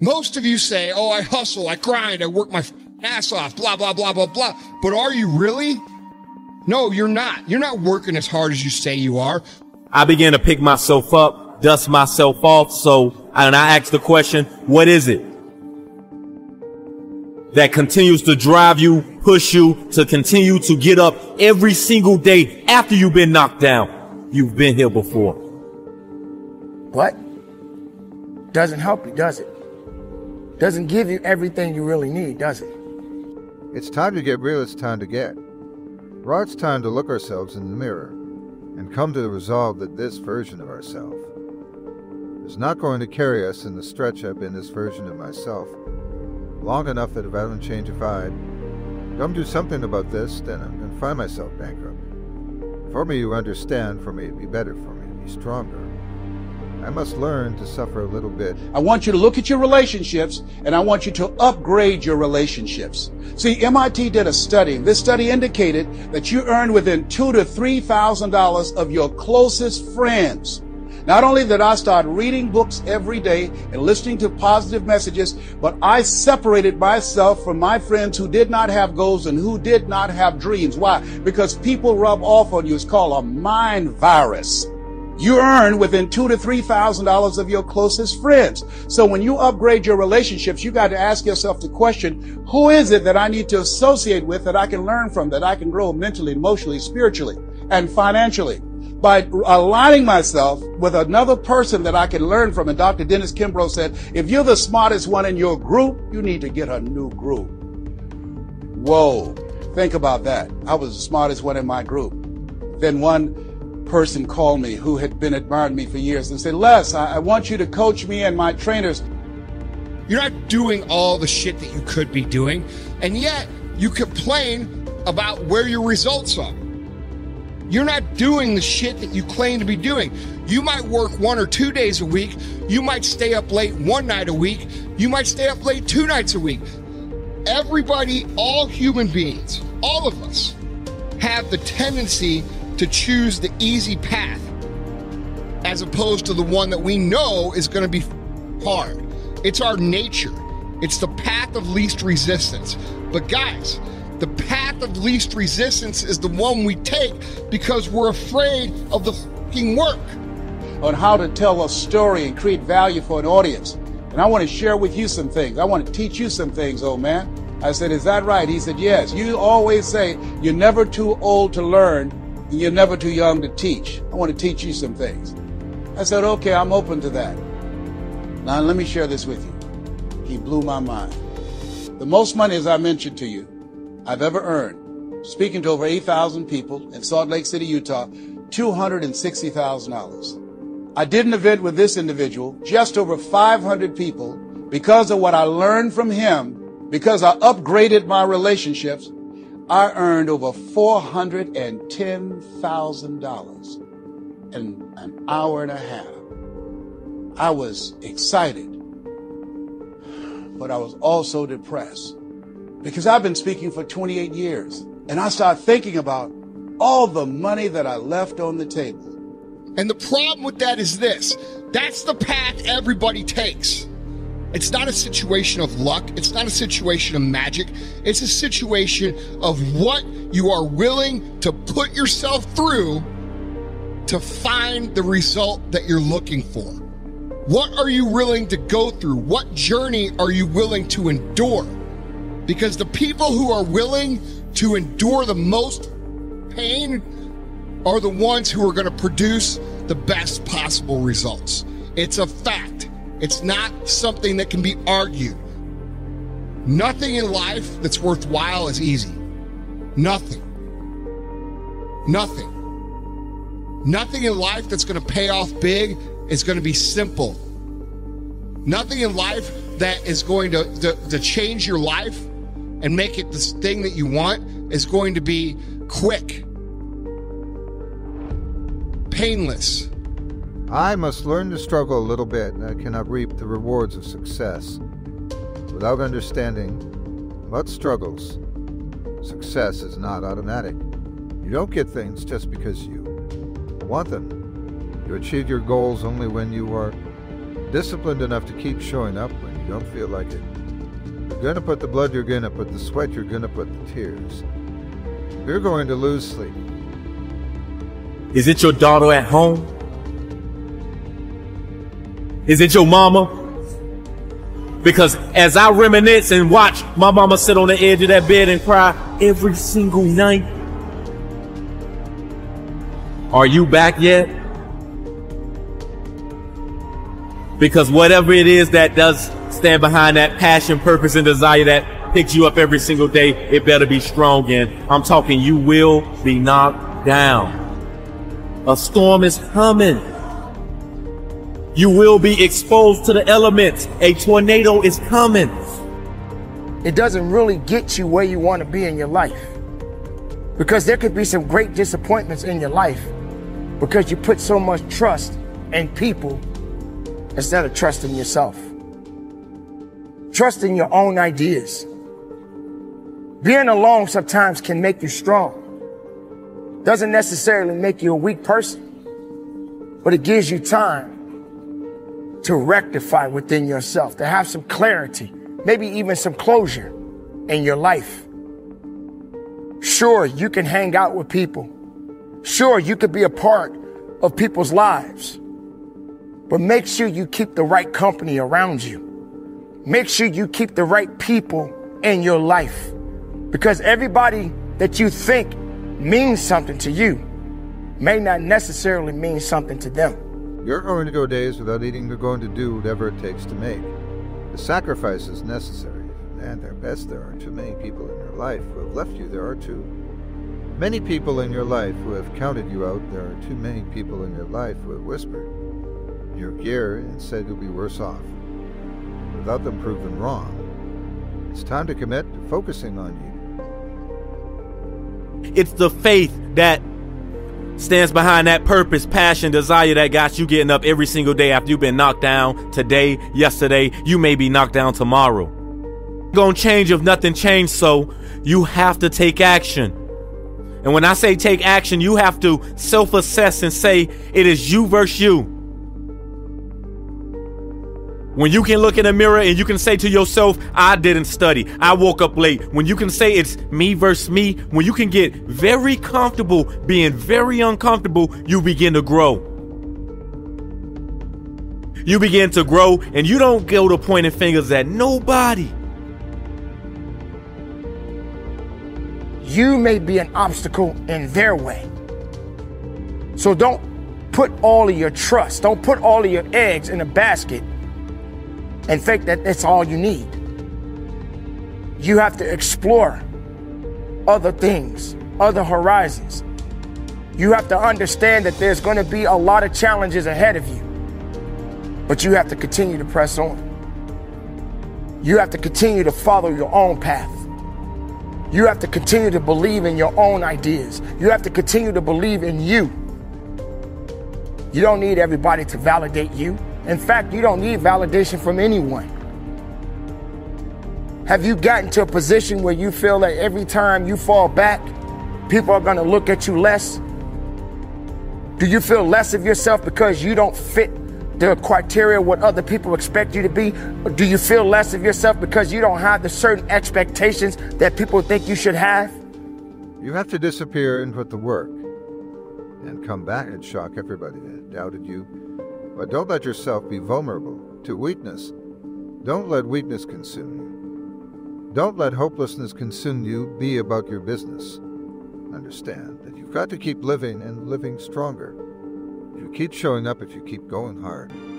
Most of you say, oh, I hustle, I grind, I work my ass off, blah, blah, blah, blah, blah. But are you really? No, you're not. You're not working as hard as you say you are. I began to pick myself up, dust myself off. And I asked the question, what is it that continues to drive you, push you to continue to get up every single day after you've been knocked down? You've been here before. What? Doesn't help you, does it? Doesn't give you everything you really need, does it? It's time to get real, it's time to get. It's time to look ourselves in the mirror and come to the resolve that this version of ourself is not going to carry us in the stretch I've been this version of myself long enough that if I don't change, if I don't do something about this, then I'm going to find myself bankrupt. For me to understand, for me to be better, for me to be stronger, I must learn to suffer a little bit. I want you to look at your relationships, and I want you to upgrade your relationships. See, MIT did a study. This study indicated that you earn within $2,000 to $3,000 of your closest friends. Not only did I start reading books every day and listening to positive messages, but I separated myself from my friends who did not have goals and who did not have dreams. Why? Because people rub off on you. It's called a mind virus. You earn within $2,000 to $3,000 of your closest friends. So when you upgrade your relationships, you got to ask yourself the question, who is it that I need to associate with, that I can learn from, that I can grow mentally, emotionally, spiritually, and financially? By aligning myself with another person that I can learn from. And Dr. Dennis Kimbro said, if you're the smartest one in your group, you need to get a new group. Whoa, think about that. I was the smartest one in my group. Then one person called me who had been admiring me for years and said, Les, I want you to coach me and my trainers. You're not doing all the shit that you could be doing, and yet you complain about where your results are. You're not doing the shit that you claim to be doing. You might work 1 or 2 days a week. You might stay up late 1 night a week. You might stay up late 2 nights a week. Everybody, all human beings, all of us have the tendency to choose the easy path as opposed to the one that we know is going to be hard. It's our nature. It's the path of least resistance. But guys, the path of least resistance is the one we take because we're afraid of the fucking work. On how to tell a story and create value for an audience. And I want to share with you some things. I want to teach you some things, old man. I said, is that right? He said, yes. You always say you're never too old to learn, and you're never too young to teach. I want to teach you some things. I said, okay, I'm open to that. Now let me share this with you. He blew my mind. The most money, as I mentioned to you, I've ever earned, speaking to over 8,000 people in Salt Lake City, Utah, $260,000. I did an event with this individual, just over 500 people, because of what I learned from him, because I upgraded my relationships, I earned over $410,000 in an hour and a half. I was excited, but I was also depressed because I've been speaking for 28 years and I started thinking about all the money that I left on the table. And the problem with that is this, that's the path everybody takes. It's not a situation of luck. It's not a situation of magic. It's a situation of what you are willing to put yourself through to find the result that you're looking for. What are you willing to go through? What journey are you willing to endure? Because the people who are willing to endure the most pain are the ones who are going to produce the best possible results. It's a fact. It's not something that can be argued. Nothing in life that's worthwhile is easy. Nothing. Nothing. Nothing in life that's going to pay off big is going to be simple. Nothing in life that is going to change your life and make it this thing that you want is going to be quick, painless. I must learn to struggle a little bit, and I cannot reap the rewards of success without understanding what struggles. Success is not automatic. You don't get things just because you want them. You achieve your goals only when you are disciplined enough to keep showing up when you don't feel like it. You're going to put the blood, you're going to put the sweat, you're going to put the tears. You're going to lose sleep. Is it your daughter at home? Is it your mama? Because as I reminisce and watch my mama sit on the edge of that bed and cry every single night. Are you back yet? Because whatever it is that does stand behind that passion, purpose, and desire that picks you up every single day, it better be strong. And I'm talking, you will be knocked down. A storm is coming. You will be exposed to the elements. A tornado is coming. It doesn't really get you where you want to be in your life, because there could be some great disappointments in your life because you put so much trust in people instead of trusting yourself. Trusting your own ideas. Being alone sometimes can make you strong. Doesn't necessarily make you a weak person, but it gives you time to rectify within yourself, to have some clarity, maybe even some closure in your life. Sure, you can hang out with people. Sure, you could be a part of people's lives, but make sure you keep the right company around you. Make sure you keep the right people in your life, because everybody that you think means something to you may not necessarily mean something to them. You're going to go days without eating. You're going to do whatever it takes to make. The sacrifice is necessary. And at best, there are too many people in your life who have left you. There are too many people in your life who have counted you out. There are too many people in your life who have whispered in your ear and said you'll be worse off without them proven wrong. It's time to commit to focusing on you. It's the faith that stands behind that purpose, passion, desire that got you getting up every single day after you've been knocked down today, yesterday. You may be knocked down tomorrow. Gonna change if nothing changed, so you have to take action. And when I say take action, you have to self-assess and say it is you versus you. When you can look in the mirror and you can say to yourself, I didn't study, I woke up late. When you can say it's me versus me, when you can get very comfortable being very uncomfortable, you begin to grow. You begin to grow, and you don't go to pointing fingers at nobody. You may be an obstacle in their way. So don't put all of your trust, don't put all of your eggs in a basket and think that that's all you need. You have to explore other things, other horizons. You have to understand that there's going to be a lot of challenges ahead of you, but you have to continue to press on. You have to continue to follow your own path. You have to continue to believe in your own ideas. You have to continue to believe in you. You don't need everybody to validate you. In fact, you don't need validation from anyone. Have you gotten to a position where you feel that every time you fall back, people are going to look at you less? Do you feel less of yourself because you don't fit the criteria what other people expect you to be? Or do you feel less of yourself because you don't have the certain expectations that people think you should have? You have to disappear and put the work and come back and shock everybody that doubted you. But don't let yourself be vulnerable to weakness. Don't let weakness consume you. Don't let hopelessness consume you. Be about your business. Understand that you've got to keep living and living stronger. If you keep showing up, if you keep going hard.